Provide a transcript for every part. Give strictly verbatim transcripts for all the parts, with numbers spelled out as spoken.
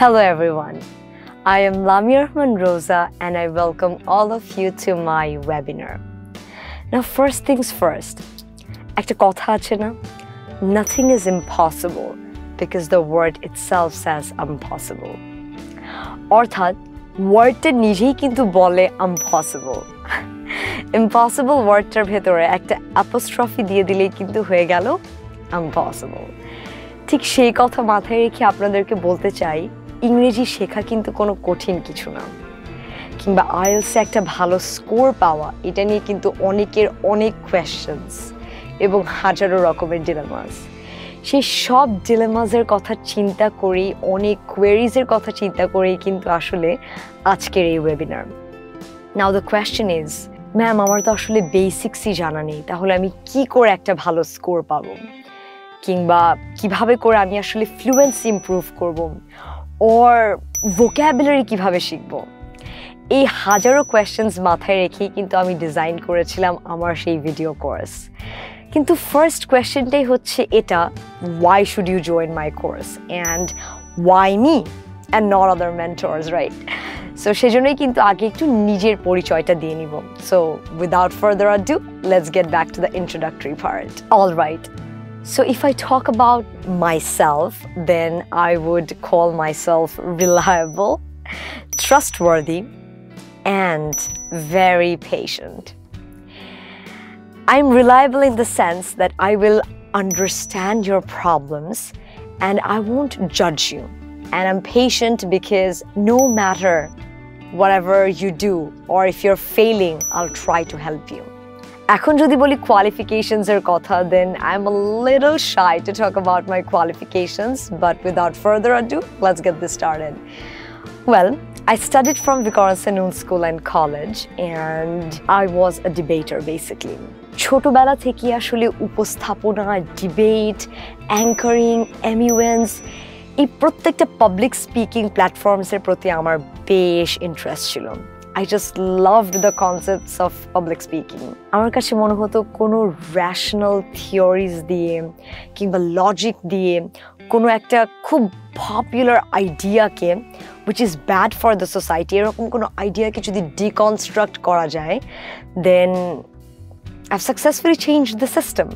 Hello everyone, I am Lamia Rahman Rosa and I welcome all of you to my webinar. Now first things first, ekta kotha ache na, nothing is impossible because the word itself says impossible. Orthat, word ta nijei kintu bole impossible. Impossible word tar bhetore ekta apostrophe diye dilei kintu hoye gelo impossible. ঠিক সেই কথা মাথায় রেখে আপনাদেরকে বলতে চাই ইংরেজি শেখা কিন্তু কোনো কঠিন কিছু না কিংবা আইএলটিএস এ একটা ভালো স্কোর পাওয়া এটা নিয়ে কিন্তু অনেকের অনেক কোশ্চেনস এবং হাজারো রকমের ডিলেমাস সেই সব ডিলেমাসের কথা চিন্তা করি অনেক কোয়েরিজ এর কথা চিন্তা করি কিন্তু আসলে আজকের এই webinar now the question is ma'am আমার তো আসলে বেসিক্সই জানা নেই তাহলে আমি কি করে একটা ভালো স্কোর পাবো কিংবা কিভাবে করে আমি আসলে ফ্লুয়েন্সি ইমপ্রুভ করব অর ভোকাবুলারি কিভাবে শিখব এই হাজারো কোশ্চেনস মাথায় রেখে কিন্তু আমি ডিজাইন করেছিলাম আমার সেই ভিডিও কোর্স কিন্তু ফার্স্ট কোশ্চেনটাই হচ্ছে এটা why should you join my course and why me and not other mentors right so সেজন্যই কিন্তু আগে একটু নিজের পরিচয়টা দিয়ে নিব so without further ado let's get back to the introductory part all right So if I talk about myself, then I would call myself reliable, trustworthy, and very patient. I'm reliable in the sense that I will understand your problems and I won't judge you. And I'm patient because no matter whatever you do or if you're failing, I'll try to help you. Ekhon jodi boli qualifications er kotha then I'm a little shy to talk about my qualifications but without further ado let's get this started. Well, I studied from Vikaran School and College and I was a debater basically. Choto bela theki ashole uposthapona, debate, anchoring, eloquence ei prottekta public speaking platforms er proti amar besh interest chilo. I just loved the concepts of public speaking. Amar kache mone hoto kono rational theories diye kingba logic diye kono ekta khub popular idea ke which is bad for the society erokom kono idea ke jodi deconstruct kora jay then I've successfully changed the system.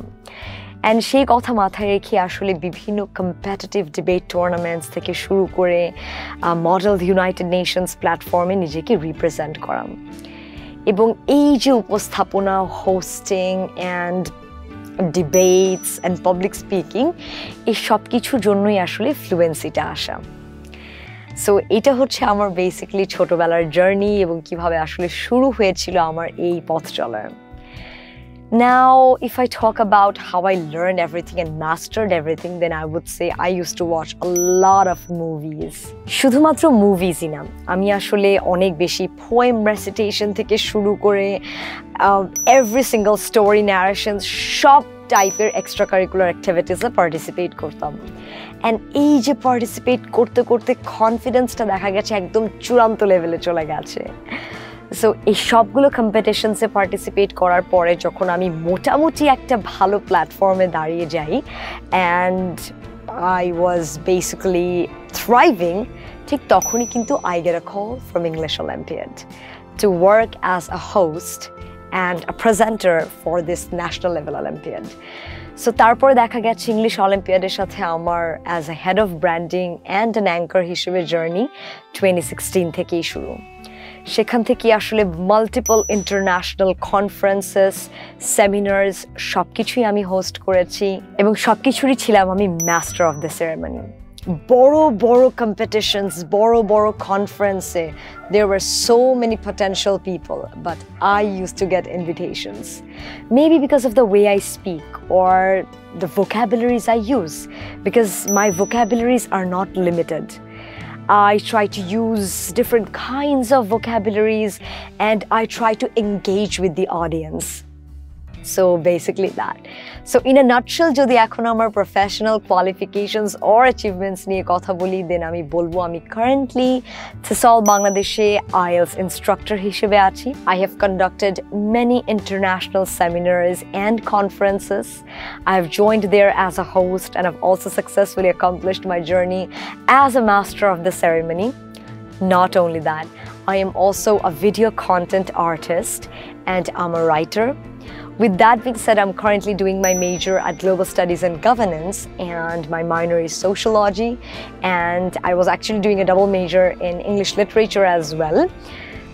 And সেই কথা মাথায় রেখে আসলে বিভিন্ন competitive debate tournaments থেকে শুরু করে model United Nations প্ল্যাটফর্মে নিজেকে represent করা এবং এই যে উপস্থাপনা hosting and debates and public speaking এই সবকিছুর জন্যই আসলে ফ্লুয়েন্সিটা আসা সো এটা হচ্ছে আমার বেসিক্যালি ছোটবেলার জার্নি এবং কিভাবে আসলে শুরু হয়েছিল আমার এই পথ চলা Now, if I talk about how I learned everything and mastered everything, then I would say I used to watch a lot of movies. Shudhumatro movies ina. Ami ashole onek beshi poem recitation theke shuru kore, every single story narrations, shop type er extracurricular activities e participate kortam. And ei je participate korte korte confidence ta dekha geche ekdom churanto level e chole geche. So এই সবগুলো competitions এ participate করার পরে যখন আমি মোটামুটি একটা ভালো প্ল্যাটফর্মে দাঁড়িয়ে যাই and I was basically thriving ঠিক তখনই কিন্তু I get a call from English Olympiad to work as a host and a presenter for this national level Olympiad So তারপর দেখা গেছে English Olympiad এর সাথে আমার as a head of branding and an anchor হিসেবে journey twenty sixteen থেকেই শুরু সেখান থেকে আসলে মাল্টিপল ইন্টারন্যাশনাল কনফারেন্সেস সেমিনারস সবকিছুই আমি হোস্ট করেছি এবং সবকিছুরই ছিলাম আমি মাস্টার অফ দ্য সেরিমনি বড় বড় কম্পিটিশনস বড় বড় কনফারেন্সে there were so many potential people but I used to get invitations maybe because of the way I speak or the vocabularies I use because my vocabularies are not limited I try to use different kinds of vocabularies and I try to engage with the audience. So basically that. So in a nutshell, jodi ekhon amar professional qualifications or achievements niye kotha boli, then ami bolbo ami currently TESOL Bangladeshe I E L T S instructor hishebe achi. I have conducted many international seminars and conferences. I have joined there as a host and I've also successfully accomplished my journey as a master of the ceremony. Not only that, I am also a video content artist and I'm a writer. With that being said, I'm currently doing my major at Global Studies and Governance and my minor is Sociology, and I was actually doing a double major in English Literature as well.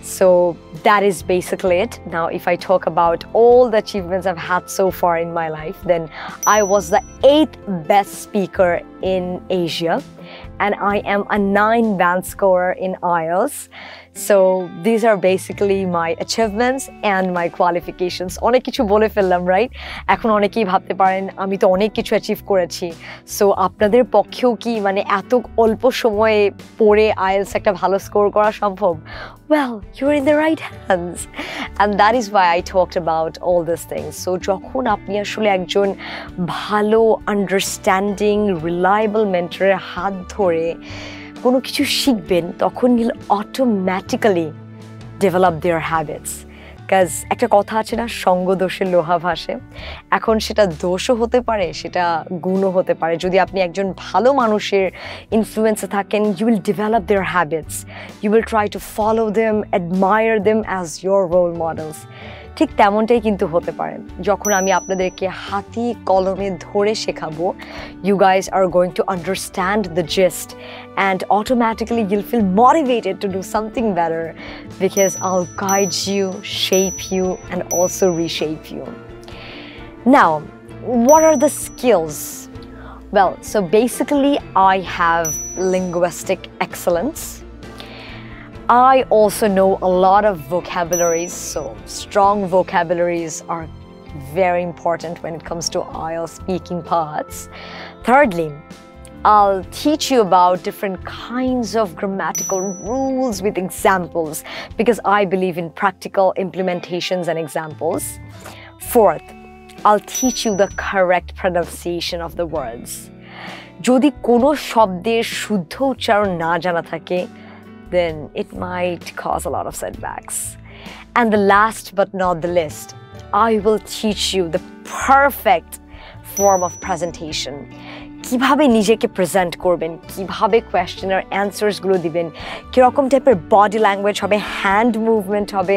So that is basically it. Now, if I talk about all the achievements I've had so far in my life, then I was the eighth best speaker in Asia and I am a nine band scorer in I E L T S. So these are basically my achievements and my qualifications. Onek kichu bole fellam, right? Ekhon onekei bhabte paren ami to onek kichu achieve korechi. So apnader pokkheyo ki mane eto olpo shomoye pore I E L T S ekta bhalo score kora shombhob? Well, you're in the right hands, and that is why I talked about all these things. So jokhon apni ashole ekjon bhalo understanding reliable mentor hat dhore kono kichu shikben, tokhon you'll automatically develop their habits. Because ekta kotha ache na, shongo doshe loha bhashe. Ekhon seta dosho hote pare, seta guno hote pare. Jodi apni ekjon bhalo manusher influence e thaken, you will develop their habits, you will try to follow them, admire them as your role models. ঠিক তেমনটাই কিন্তু হতে পারে যখন আমি আপনাদেরকে হাতি কলমে ধরে শেখাবো, you guys are going to understand the gist and automatically you'll feel motivated to do something better because I'll guide you, shape you and also reshape you. Now, what are the skills? Well, so basically I have linguistic excellence. I also know a lot of vocabularies, so strong vocabularies are very important when it comes to I E L T S speaking parts. Thirdly, I'll teach you about different kinds of grammatical rules with examples because I believe in practical implementations and examples. Fourth, I'll teach you the correct pronunciation of the words. Jodi kono shobder shuddho uchcharon na jana thake, then it might cause a lot of setbacks. And the last but not the least, I will teach you the perfect form of presentation. কিভাবে নিজেকে present করবেন, কিভাবে কোয়েশ্চেনের answers গুলো দিবেন, কি রকম টাইপের body language হবে, হ্যান্ড মুভমেন্ট হবে,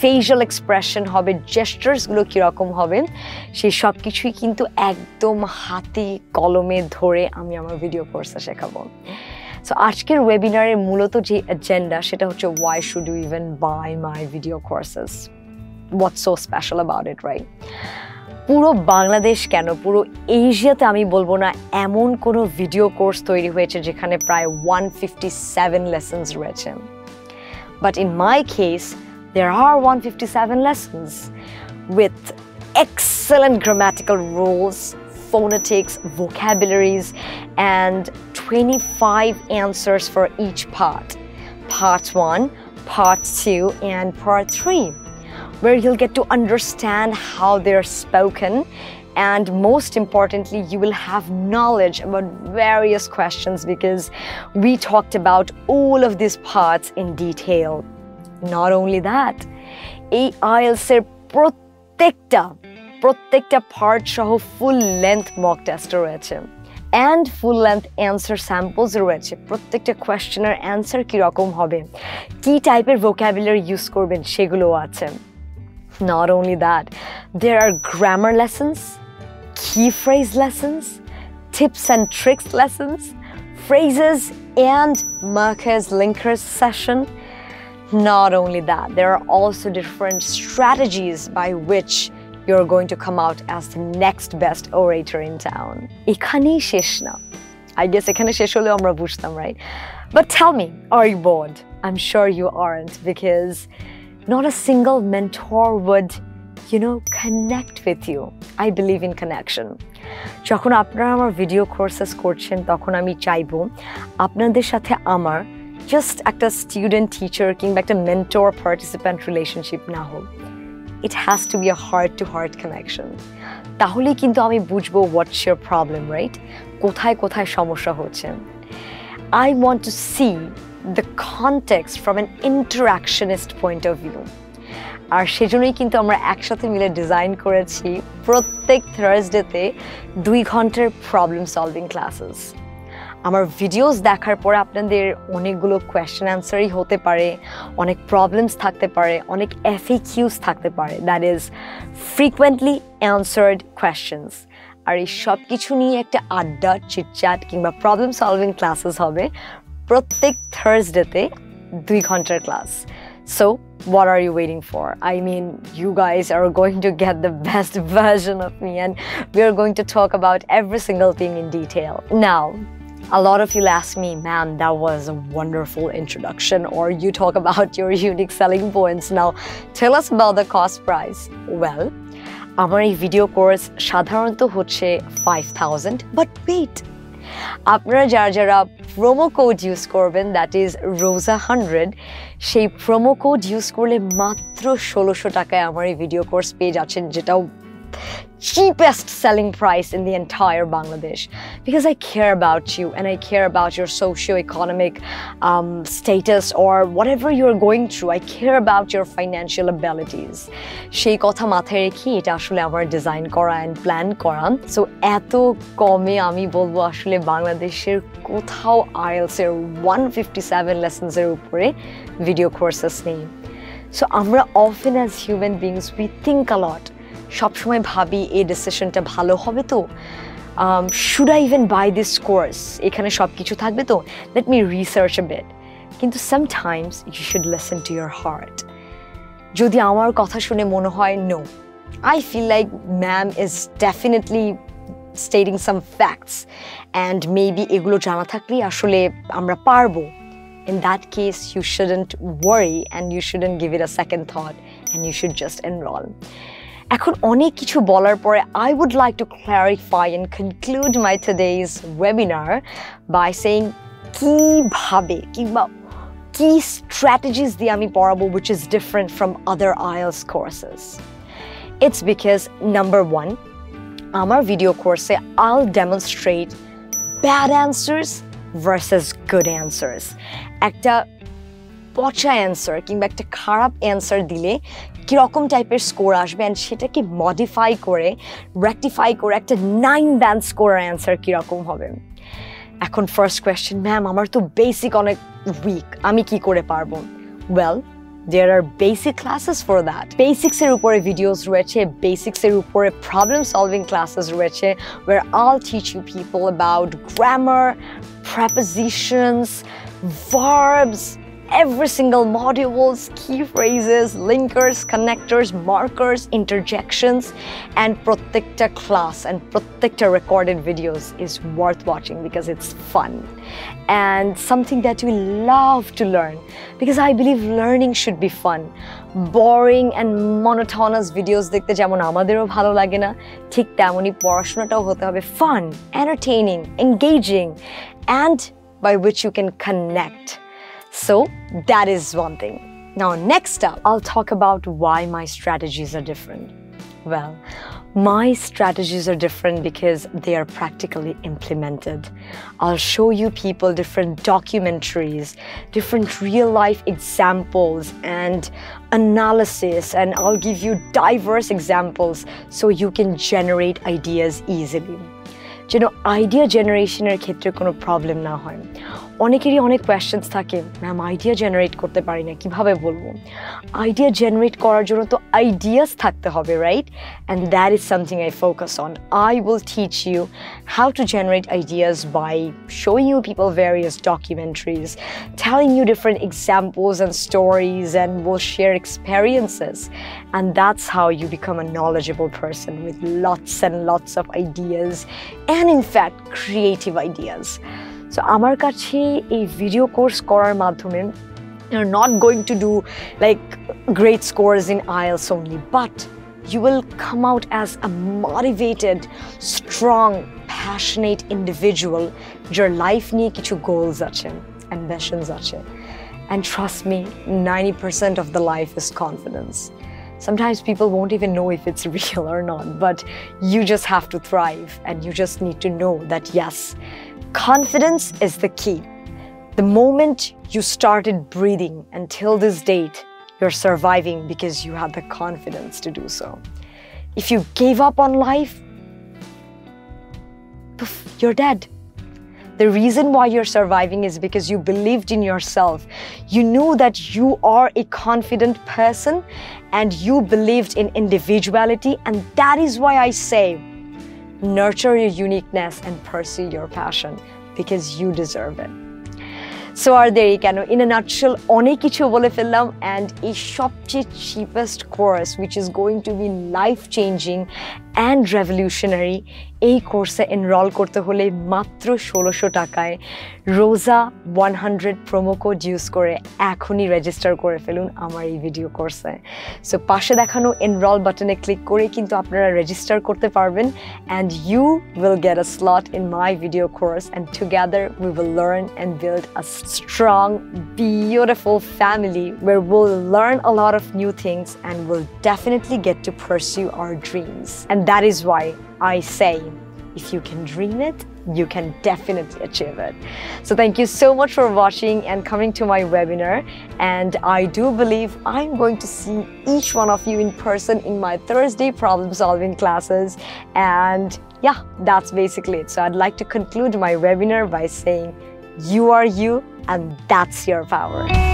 ফেশিয়াল এক্সপ্রেশন হবে, জেস্চারস গুলো কি রকম হবে, সেই সব কিছুই কিন্তু একদম হাতে কলমে ধরে আমি আমার ভিডিও কোর্সে শেখাবো। So আজকের ওয়েবিনারের মূলত যে এজেন্ডা সেটা হচ্ছে why should you even buy my video courses? What's so special about it, right? পুরো বাংলাদেশ কেন পুরো এশিয়াতে আমি বলবো না এমন কোনো ভিডিও কোর্স তৈরি হয়েছে যেখানে প্রায় one fifty-seven lessons রয়েছে। But in my case, there are one fifty-seven lessons with excellent grammatical rules, phonetics, vocabularies, and twenty-five answers for each part. Part one, part two, and part three, where you'll get to understand how they're spoken, and most importantly, you will have knowledge about various questions because we talked about all of these parts in detail. Not only that, I E L T S er prottekta prottekta part show full length mock test royeche and full length answer samples royeche. Prottekta question er answer ki rokom hobe, ki type er vocabulary use korben shegulo ache. Not only that, there are grammar lessons, key phrase lessons, tips and tricks lessons, phrases and markers linkers session. Not only that, there are also different strategies by which you're going to come out as the next best orator in town. Ekhane shesh na. I guess ekhane shesh hole amra bujhtam, right? But tell me, are you bored? I'm sure you aren't, because not a single mentor would, you know, connect with you. I believe in connection. Jokhon apnara amar video courses korchen, tokhon ami chaibo apnader sathe amar just ekta student teacher kinba ekta mentor participant relationship na hoy. it has to be a heart-to-heart connection. তাহলে কিন্তু আমি বুঝবো what's your problem, right? কোথায় কোথায় সমস্যা হচ্ছে? I want to see the context from an interactionist point of view. আর সেজন্যই কিন্তু আমরা একসাথে মিলে ডিজাইন করেছি প্রত্যেক থার্সডেতে দুই ঘন্টার প্রবলেম সলভিং ক্লাসেস। আমার ভিডিওস দেখার পর আপনাদের অনেকগুলো কোয়েশ্চেন অ্যানসারই হতে পারে, অনেক প্রবলেমস থাকতে পারে, অনেক এফএকিউস থাকতে পারে, that is frequently answered questions. আর এই সব কিছু নিয়ে একটা আড্ডা, চিটচ্যাট কিংবা প্রবলেম সলভিং ক্লাসেস হবে প্রত্যেক থার্সডেতে দুই ঘন্টার class. So what are you waiting for? I mean, you guys are going to get the best version of me, and we are going to talk about every single thing in detail. Now, a lot of you ask me, man, that was a wonderful introduction, or you talk about your unique selling points. Now, tell us about the cost price. Well, our video course sadharonto hocche five thousand, but wait. আপনারা যারা যারা promo code use করবেন, that is Roja hundred, সেই promo code use করলে মাত্র ষোলোশো টাকায় আমার এই ভিডিও কোর্স পেয়ে যাচ্ছেন, যেটাও cheapest selling price in the entire Bangladesh, because I care about you and I care about your socio-economic um, status or whatever you're going through. I care about your financial abilities. Shei kotha mathay rekhi eta ashole amar design kora and plan kora. So eto kome ami bolbo ashole Bangladesher kothao I E L T S er one fifty-seven lessons er upore video courses nei. So amra often as human beings we think a lot. সবসময় ভাবি এই ডিসিশনটা ভালো হবে তো, should I even buy this course, এখানে সব কিছু থাকবে তো, let me research a bit. কিন্তু sometimes you should listen to your heart. যদি আমার কথা শুনে মনে হয় no, I feel like ma'am is definitely stating some facts and maybe এগুলো জানা থাকলেই আসলে আমরা পারবো, in that case you shouldn't worry and you shouldn't give it a second thought and you should just enroll. এখন অনেক কিছু বলার পরে I would like to clarify and conclude my today's webinar by saying কিভাবে কিংবা কি strategies দিয়ে আমি পড়াবো which is different from other I E L T S courses. It's because number one, আমার video course এ I'll demonstrate bad answers versus good answers. একটা পচা answer কিংবা একটা খারাপ অ্যান্সার দিলে কীরকম টাইপের স্কোর আসবে, অ্যান্ড সেটাকে মডিফাই করে রেকটিফাই করে একটা নাইন ব্যান্ড স্কোরের অ্যান্সার কীরকম হবে। এখন ফার্স্ট কোয়েশ্চেন, ম্যাম আমার তো বেসিক অনেক উইক, আমি কি করে পারবো? Well, there are basic classes for that. বেসিক্সের উপরে ভিডিওস রয়েছে, বেসিক্সের উপরে প্রবলেম সলভিং ক্লাসেস রয়েছে, where I'll teach you people about grammar, prepositions, verbs, every single modules, key phrases, linkers, connectors, markers, interjections, and protecta class and protecta recorded videos is worth watching because it's fun and something that we love to learn, because I believe learning should be fun. Boring and monotonous videos dekhte jemon amadero bhalo lage na, thik temoni porashona tao hote hobe fun, entertaining, engaging, and by which you can connect. So that is one thing. Now next up, I'll talk about why my strategies are different. Well, my strategies are different because they are practically implemented. I'll show you people different documentaries, different real life examples and analysis, and I'll give you diverse examples so you can generate ideas easily. যেন idea জেনারেশনের ক্ষেত্রে কোনো problem না হয়। অনেকেরই অনেক questions থাকে, ma'am idea generate করতে পারি না, কীভাবে বলবো? আইডিয়া জেনারেট করার জন্য তো আইডিয়াস থাকতে হবে, right? And that is something I focus on. I will teach you how to generate ideas by showing you people various documentaries, telling you different examples and stories, and will share experiences, and that's how you become a knowledgeable person with lots and lots of ideas and in fact creative ideas. So amar kache ei video course korar madhyome you're not going to do like great scores in I E L T S only, but you will come out as a motivated, strong, passionate individual. Your life niye kichu goals ache, ambitions ache, and trust me, ninety percent of the life is confidence. Sometimes people won't even know if it's real or not, but you just have to thrive and you just need to know that, yes, confidence is the key. The moment you started breathing until this date, you're surviving because you had the confidence to do so. If you gave up on life, poof, you're dead. The reason why you're surviving is because you believed in yourself. You knew that you are a confident person and you believed in individuality. And that is why I say, nurture your uniqueness and pursue your passion because you deserve it. So are there, in a nutshell, onek kichu bole fellam and a shopche cheapest course which is going to be life-changing and revolutionary. A course enroll korte hole matro sixteen hundred takay ROSA one hundred promo code use kore ekhoni register kore felun amar ei video course. So pashe dekhano enroll button e click kore kintu apnara register korte parben and you will get a slot in my video course, and together we will learn and build a strong, beautiful family where we'll learn a lot of new things and we'll definitely get to pursue our dreams. And that is why I say, if you can dream it, you can definitely achieve it. So thank you so much for watching and coming to my webinar. And I do believe I'm going to see each one of you in person in my Thursday problem solving classes. And yeah, that's basically it. So I'd like to conclude my webinar by saying, you are you, and that's your power.